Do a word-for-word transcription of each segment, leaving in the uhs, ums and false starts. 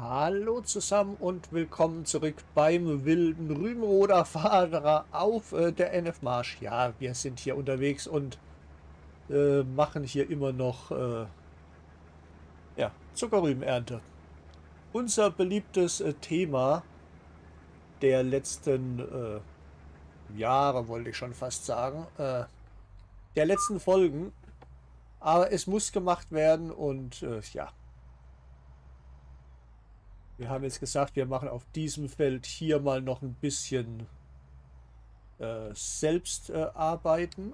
Hallo zusammen und willkommen zurück beim wilden Rübenroder Fahrer auf äh, der N F Marsch. Ja, wir sind hier unterwegs und äh, machen hier immer noch äh, ja, Zuckerrübenernte. Unser beliebtes äh, Thema der letzten äh, Jahre, wollte ich schon fast sagen, äh, der letzten Folgen. Aber es muss gemacht werden und äh, ja. Wir haben jetzt gesagt, wir machen auf diesem Feld hier mal noch ein bisschen äh, selbst äh, arbeiten.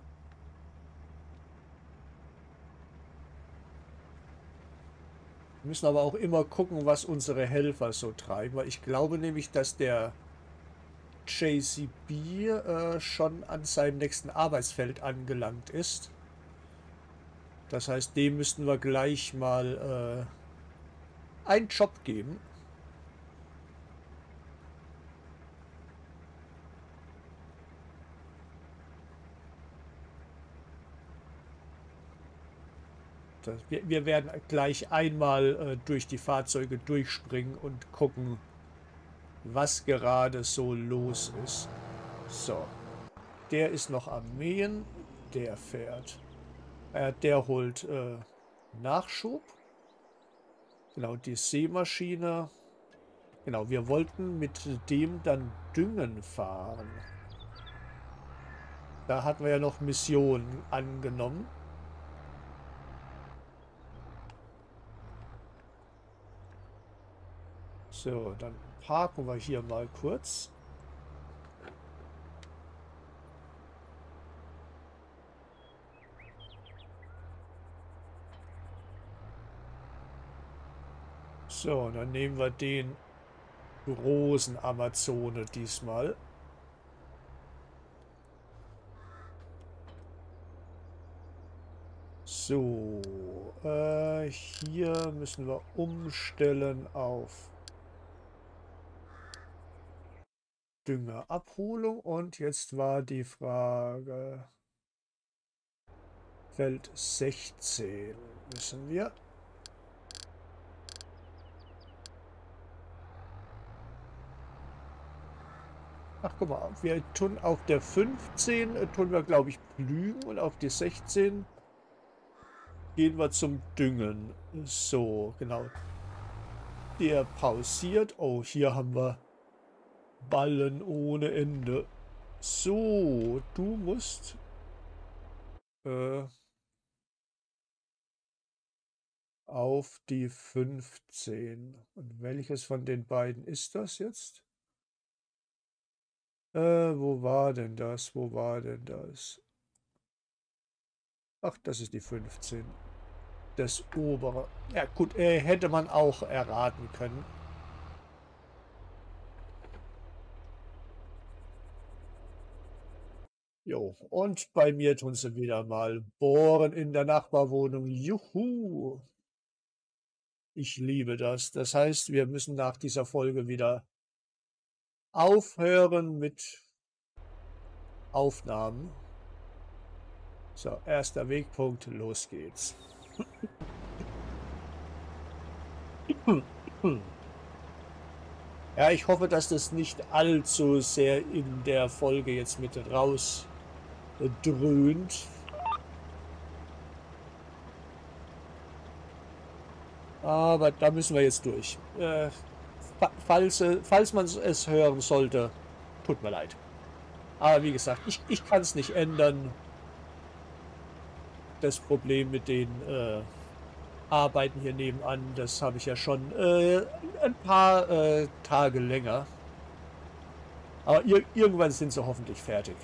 Wir müssen aber auch immer gucken, was unsere Helfer so treiben, weil ich glaube nämlich, dass der J C B äh, schon an seinem nächsten Arbeitsfeld angelangt ist. Das heißt, dem müssten wir gleich mal äh, einen Job geben. Wir, wir werden gleich einmal äh, durch die Fahrzeuge durchspringen und gucken, was gerade so los ist. So, der ist noch am Mähen, der fährt, äh, der holt äh, Nachschub. Genau, die Sämaschine. Genau, wir wollten mit dem dann düngen fahren. Da hatten wir ja noch Missionen angenommen. So, dann parken wir hier mal kurz. So, dann nehmen wir den großen Amazone diesmal. So, äh, hier müssen wir umstellen auf Düngerabholung und jetzt war die Frage Feld sechzehn, wissen wir. Ach guck mal, wir tun auf der fünfzehn tun wir glaube ich Plügen und auf die sechzehn gehen wir zum Düngen. So, genau. Der pausiert. Oh, hier haben wir Ballen ohne Ende. So, du musst äh, auf die fünfzehn. Und welches von den beiden ist das jetzt? Äh, wo war denn das? Wo war denn das? Ach, das ist die fünfzehn. Das obere. Ja gut, äh, hätte man auch erraten können. Jo, und bei mir tun sie wieder mal bohren in der Nachbarwohnung. Juhu! Ich liebe das. Das heißt, wir müssen nach dieser Folge wieder aufhören mit Aufnahmen. So, erster Wegpunkt, los geht's. Ja, ich hoffe, dass das nicht allzu sehr in der Folge jetzt mit raus dröhnt. Aber da müssen wir jetzt durch. Äh, falls, falls man es hören sollte, tut mir leid. Aber wie gesagt, ich, ich kann es nicht ändern. Das Problem mit den äh, Arbeiten hier nebenan, das habe ich ja schon äh, ein paar äh, Tage länger. Aber ir irgendwann sind sie hoffentlich fertig.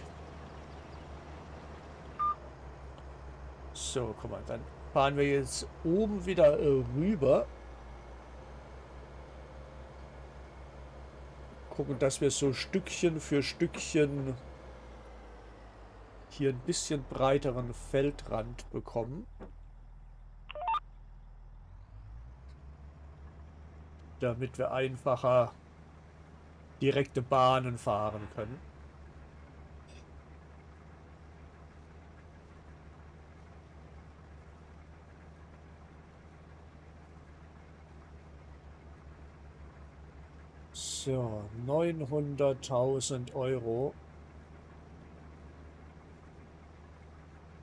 So, guck mal, dann fahren wir jetzt oben wieder äh, rüber. Gucken, dass wir so Stückchen für Stückchen hier ein bisschen breiteren Feldrand bekommen. Damit wir einfacher direkte Bahnen fahren können. So, neunhunderttausend Euro.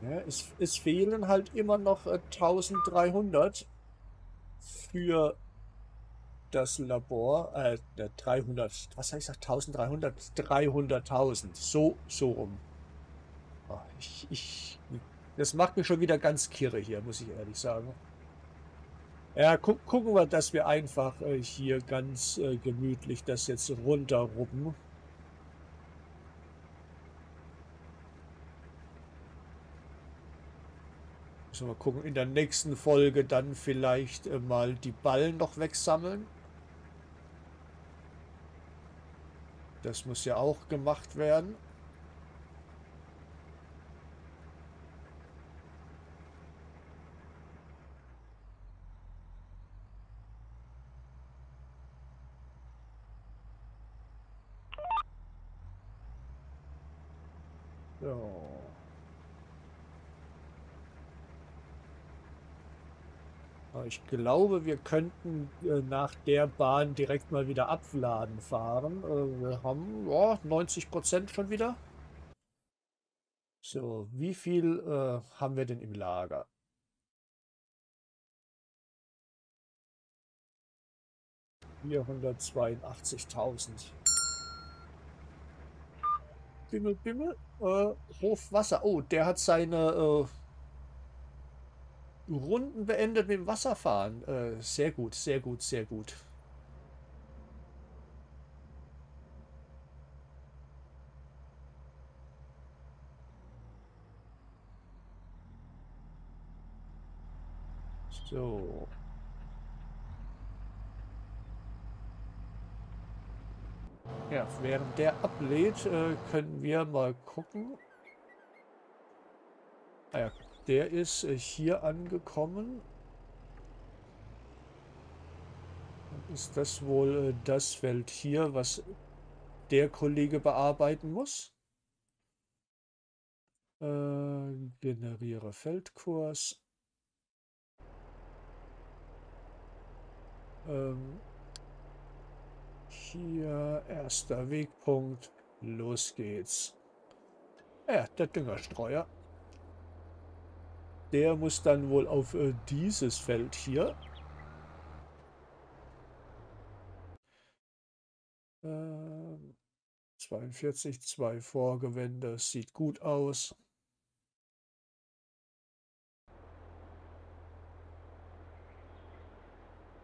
Ja, es, es fehlen halt immer noch äh, eintausenddreihundert für das Labor. Äh, dreihundert, was habe ich gesagt? eintausenddreihundert? dreihunderttausend. So, so rum. Oh, ich, ich, das macht mich schon wieder ganz kirre hier, muss ich ehrlich sagen. Ja, gu gucken wir, dass wir einfach äh, hier ganz äh, gemütlich das jetzt runterruppen. Müssen wir gucken, in der nächsten Folge dann vielleicht äh, mal die Ballen noch wegsammeln. Das muss ja auch gemacht werden. Ich glaube, wir könnten äh, nach der Bahn direkt mal wieder abladen fahren. Äh, wir haben oh, neunzig Prozent schon wieder. So, wie viel äh, haben wir denn im Lager? vierhundertzweiundachtzigtausend. Bimmel, bimmel. Äh, Hofwasser. Oh, der hat seine... Äh, Runden beendet mit dem Wasserfahren. Äh, sehr gut, sehr gut, sehr gut. So. Ja, während der ablädt, äh, können wir mal gucken. Ah ja. Der ist hier angekommen. Dann ist das wohl das Feld hier, was der Kollege bearbeiten muss? Äh, generiere Feldkurs. Ähm, hier erster Wegpunkt. Los geht's. Ja, der Düngerstreuer. Der muss dann wohl auf äh, dieses Feld hier. Ähm, zweiundvierzig, zwei Vorgewände, sieht gut aus.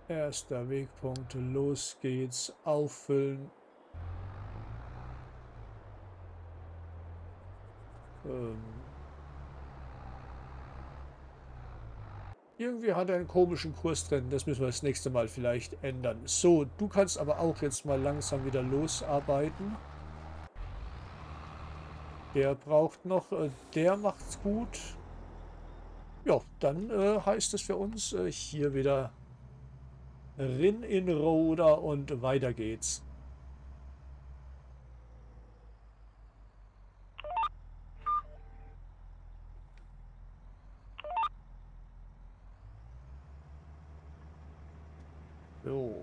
Erster Wegpunkt, los geht's, auffüllen. Ähm. Irgendwie hat er einen komischen Kurs drin. Das müssen wir das nächste Mal vielleicht ändern. So, du kannst aber auch jetzt mal langsam wieder losarbeiten. Der braucht noch, äh, der macht's gut. Ja, dann äh, heißt es für uns äh, hier wieder Rinn in Roder und weiter geht's. So.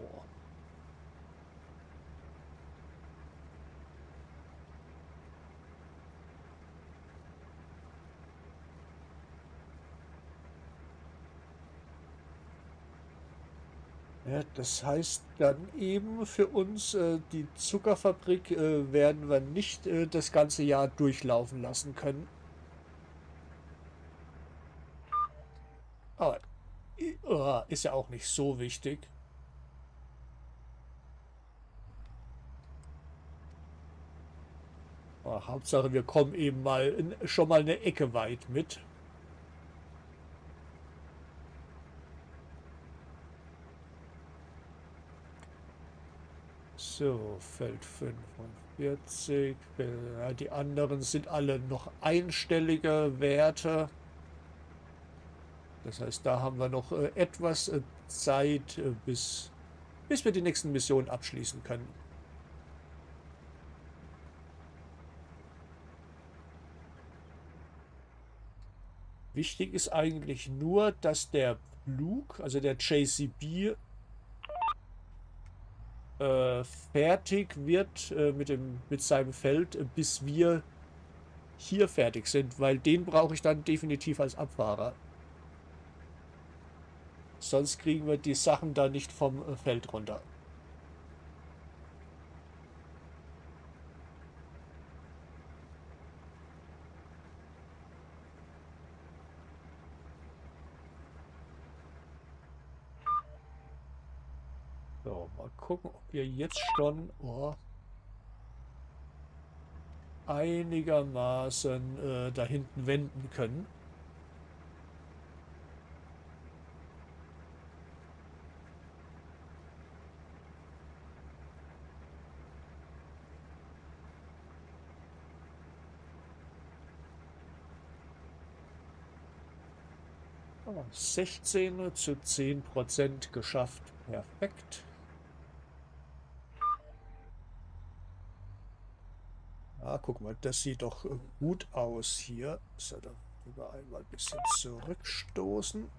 Ja, das heißt dann eben für uns, äh, die Zuckerfabrik äh, werden wir nicht äh, das ganze Jahr durchlaufen lassen können. Aber oh, ist ja auch nicht so wichtig. Ach, Hauptsache, wir kommen eben mal in, schon mal eine Ecke weit mit. So, Feld fünfundvierzig. Ja, die anderen sind alle noch einstellige Werte. Das heißt, da haben wir noch äh, etwas äh, Zeit, äh, bis, bis wir die nächsten Missionen abschließen können. Wichtig ist eigentlich nur, dass der Flug, also der J C B, äh, fertig wird äh, mit, dem, mit seinem Feld, äh, bis wir hier fertig sind, weil den brauche ich dann definitiv als Abfahrer. Sonst kriegen wir die Sachen da nicht vom äh, Feld runter. Gucken, ob wir jetzt schon oh, einigermaßen äh, da hinten wenden können. Oh, sechzehn zu zehn Prozent geschafft. Perfekt. Ah, guck mal, das sieht doch gut aus hier. So, dann über einmal ein bisschen zurückstoßen.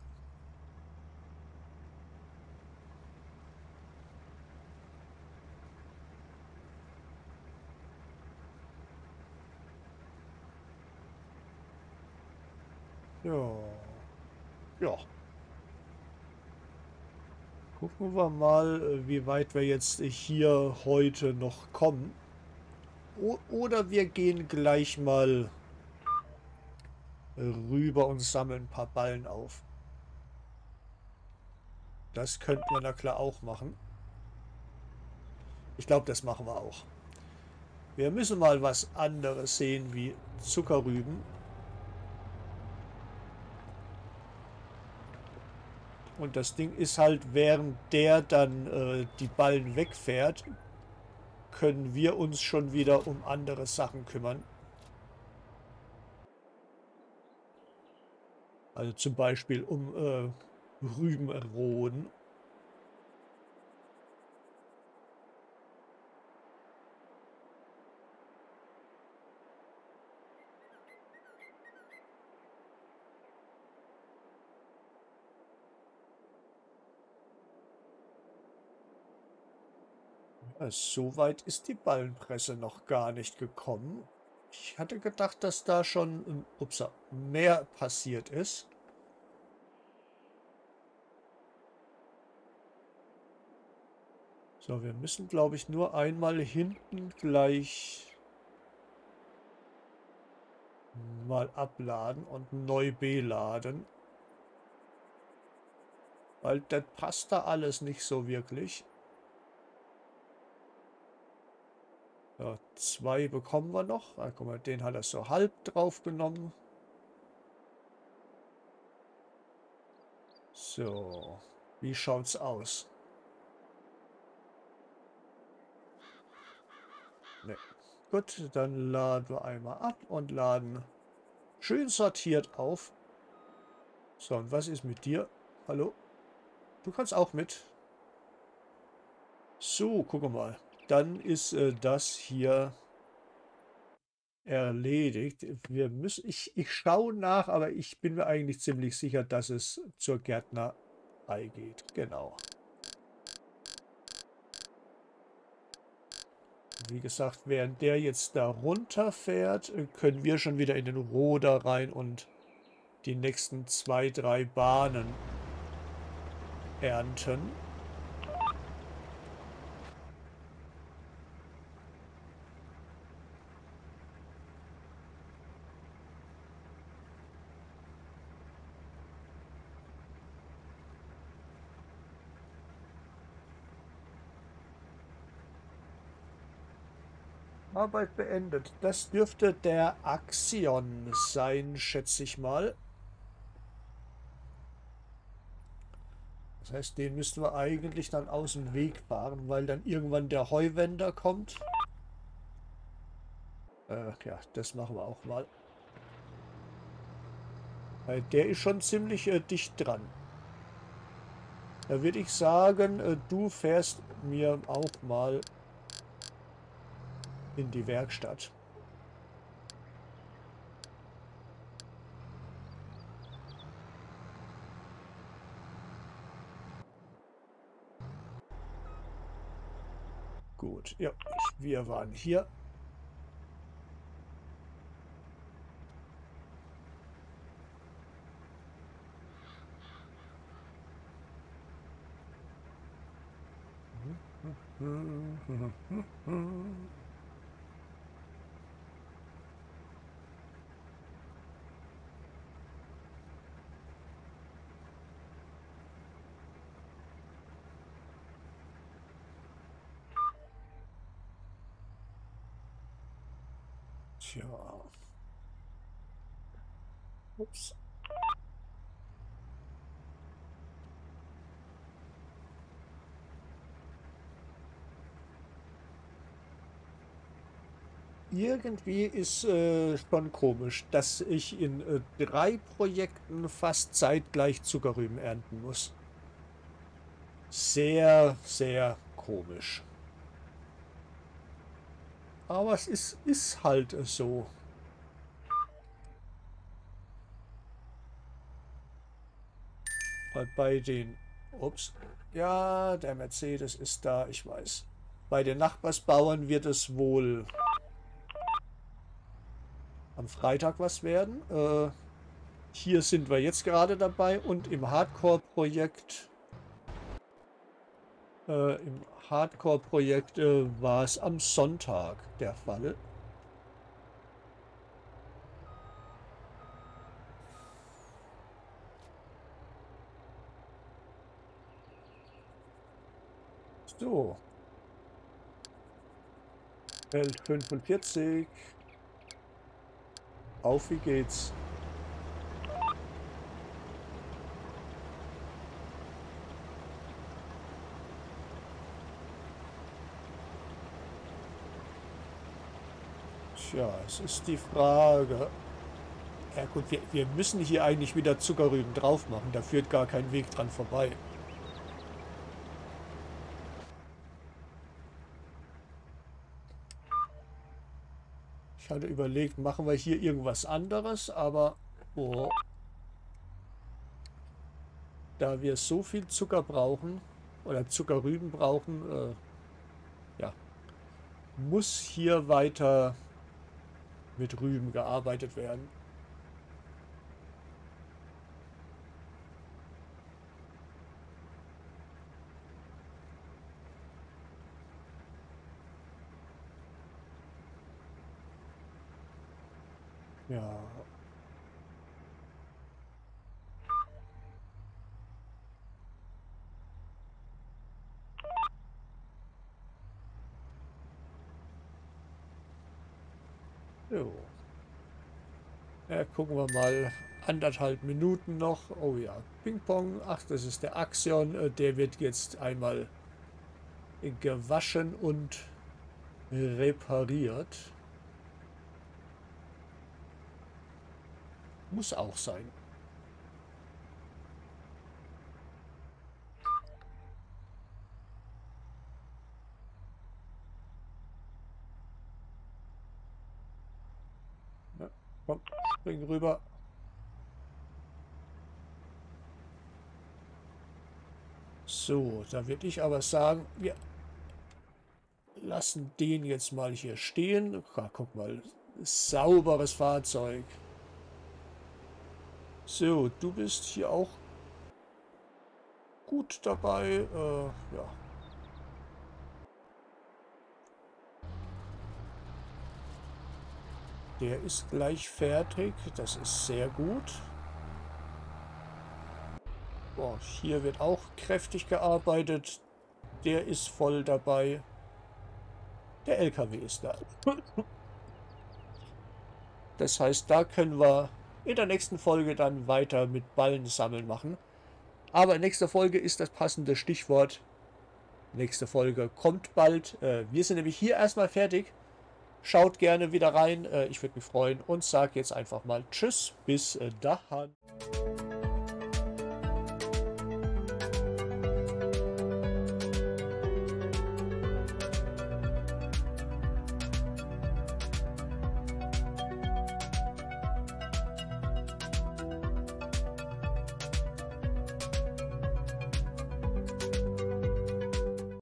Ja. Ja. Gucken wir mal, wie weit wir jetzt hier heute noch kommen. Oder wir gehen gleich mal rüber und sammeln ein paar Ballen auf. Das könnten wir na klar auch machen. Ich glaube, das machen wir auch. Wir müssen mal was anderes sehen wie Zuckerrüben. Und das Ding ist halt, während der dann äh, die Ballen wegfährt, können wir uns schon wieder um andere Sachen kümmern. Also zum Beispiel um äh, Rübenroden. So weit ist die Ballenpresse noch gar nicht gekommen. Ich hatte gedacht, dass da schon ups, mehr passiert ist. So, wir müssen, glaube ich, nur einmal hinten gleich mal abladen und neu beladen. Weil das passt da alles nicht so wirklich. Ja, zwei bekommen wir noch. Ah, guck mal, den hat er so halb drauf genommen. So, wie schaut's aus? Nee. Gut, dann laden wir einmal ab und laden schön sortiert auf. So, und was ist mit dir? Hallo? Du kannst auch mit. So, guck mal. Dann ist äh, das hier erledigt. Wir müssen, ich, ich schaue nach, aber ich bin mir eigentlich ziemlich sicher, dass es zur Gärtnerei geht. Genau. Wie gesagt, während der jetzt da runterfährt, können wir schon wieder in den Roder rein und die nächsten zwei, drei Bahnen ernten. Arbeit beendet. Das dürfte der Axion sein, schätze ich mal. Das heißt, den müssten wir eigentlich dann aus dem Weg fahren, weil dann irgendwann der Heuwender kommt. Äh, ja, das machen wir auch mal. Weil der ist schon ziemlich äh, dicht dran. Da würde ich sagen, äh, du fährst mir auch mal in die Werkstatt. Gut, ja, wir waren hier. Tja. Ups. Irgendwie ist äh, schon komisch, dass ich in äh, drei Projekten fast zeitgleich Zuckerrüben ernten muss. Sehr, sehr komisch. Aber es ist, ist halt so. Bei den... Ups. Ja, der Mercedes ist da, ich weiß. Bei den Nachbarsbauern wird es wohl... am Freitag was werden. Äh, hier sind wir jetzt gerade dabei und im Hardcore-Projekt äh, im Hardcore-Projekt äh, war es am Sonntag der Fall. So. Welt fünfundvierzig. Auf, wie geht's? Tja, es ist die Frage. Ja gut, wir, wir müssen hier eigentlich wieder Zuckerrüben drauf machen. Da führt gar kein Weg dran vorbei. Ich hatte überlegt, machen wir hier irgendwas anderes, aber oh, da wir so viel Zucker brauchen oder Zuckerrüben brauchen, äh, ja, muss hier weiter mit Rüben gearbeitet werden. Ja. So. Ja, gucken wir mal. Anderthalb Minuten noch. Oh ja, Ping-Pong. Ach, das ist der Axion. Der wird jetzt einmal gewaschen und repariert. Muss auch sein. Ja, komm, spring rüber. So, da würde ich aber sagen, wir lassen den jetzt mal hier stehen. Ja, guck mal, sauberes Fahrzeug. So, du bist hier auch gut dabei, äh, ja. Der ist gleich fertig, das ist sehr gut. Boah, hier wird auch kräftig gearbeitet, der ist voll dabei. Der L K W ist da. Das heißt, da können wir... in der nächsten Folge dann weiter mit Ballen sammeln machen. Aber nächste Folge ist das passende Stichwort. Nächste Folge kommt bald. Äh, wir sind nämlich hier erstmal fertig. Schaut gerne wieder rein. Äh, ich würde mich freuen und sage jetzt einfach mal Tschüss, bis äh, dahin.